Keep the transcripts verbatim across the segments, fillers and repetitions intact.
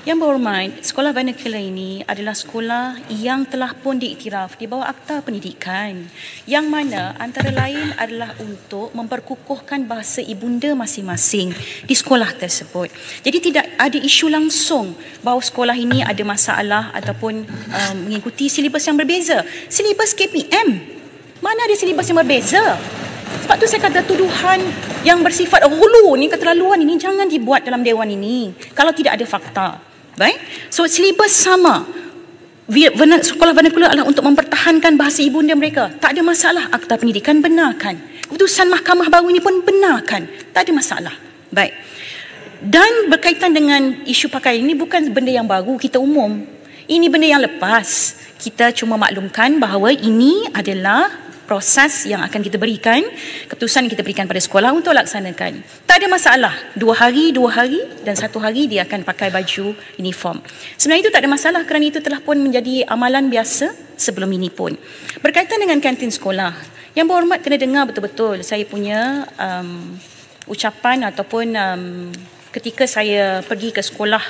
Yang berhormat, sekolah vernacular ini adalah sekolah yang telah pun diiktiraf di bawah Akta Pendidikan, yang mana antara lain adalah untuk memperkukuhkan bahasa ibunda masing-masing di sekolah tersebut. Jadi tidak ada isu langsung bahawa sekolah ini ada masalah ataupun um, mengikuti silibus yang berbeza. Silibus K P M, mana ada silibus yang berbeza? Sebab tu saya kata tuduhan yang bersifat ghulu ni, keterlaluan ini jangan dibuat dalam dewan ini kalau tidak ada fakta. Baik, so silibus sama. Sekolah vernacular adalah untuk mempertahankan bahasa ibunda mereka. Tak ada masalah. Akta pendidikan benarkan. Keputusan mahkamah baru ini pun benarkan. Tak ada masalah. Baik. Dan berkaitan dengan isu pakaian ini bukan benda yang baru kita umum. Ini benda yang lepas. Kita cuma maklumkan bahawa ini adalah proses yang akan kita berikan, keputusan kita berikan pada sekolah untuk laksanakan. Tak ada masalah. Dua hari, dua hari dan satu hari dia akan pakai baju uniform. Sebenarnya itu tak ada masalah kerana itu telah pun menjadi amalan biasa sebelum ini pun. Berkaitan dengan kantin sekolah, yang berhormat kena dengar betul-betul saya punya um, ucapan ataupun um, ketika saya pergi ke sekolah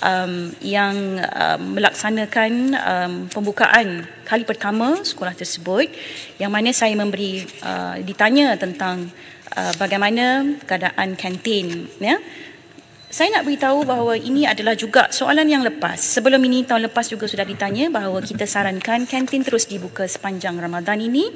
Um, yang um, melaksanakan um, pembukaan kali pertama sekolah tersebut, yang mana saya memberi uh, ditanya tentang uh, bagaimana keadaan kantin, ya. Saya nak beritahu bahawa ini adalah juga soalan yang lepas. Sebelum ini, tahun lepas juga sudah ditanya bahawa kita sarankan kantin terus dibuka sepanjang Ramadan ini,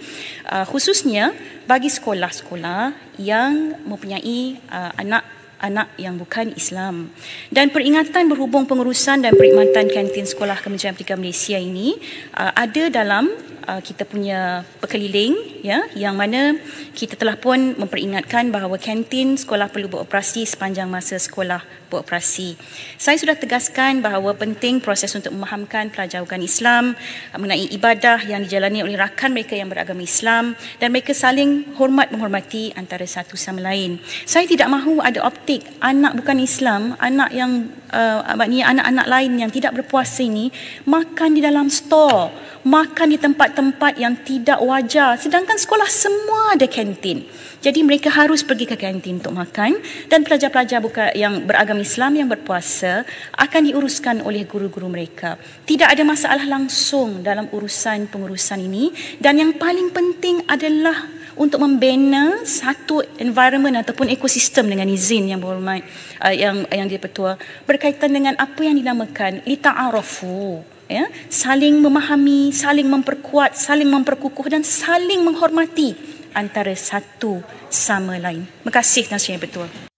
uh, khususnya bagi sekolah-sekolah yang mempunyai uh, anak anak yang bukan Islam. Dan peringatan berhubung pengurusan dan perkhidmatan kantin sekolah Kementerian Pendidikan Malaysia ini uh, ada dalam uh, kita punya perkeliling, ya, yang mana kita telah pun memperingatkan bahawa kantin sekolah perlu beroperasi sepanjang masa sekolah beroperasi. Saya sudah tegaskan bahawa penting proses untuk memahamkan pelajar bukan Islam uh, mengenai ibadah yang dijalani oleh rakan mereka yang beragama Islam, dan mereka saling hormat menghormati antara satu sama lain. Saya tidak mahu ada optik anak bukan Islam, anak yang anak-anak uh, lain yang tidak berpuasa ini makan di dalam store, makan di tempat-tempat yang tidak wajar, sedangkan sekolah semua ada kantin. Jadi mereka harus pergi ke kantin untuk makan, dan pelajar-pelajar bukan yang beragama Islam yang berpuasa akan diuruskan oleh guru-guru mereka. Tidak ada masalah langsung dalam urusan pengurusan ini, dan yang paling penting adalah untuk membina satu environment ataupun ekosistem dengan izin yang berhormat uh, yang yang dipertua, berkaitan dengan apa yang dinamakan lita'arafu, ya, saling memahami, saling memperkuat, saling memperkukuh dan saling menghormati antara satu sama lain. Terima kasih Tuan Sri Yang Bertuah.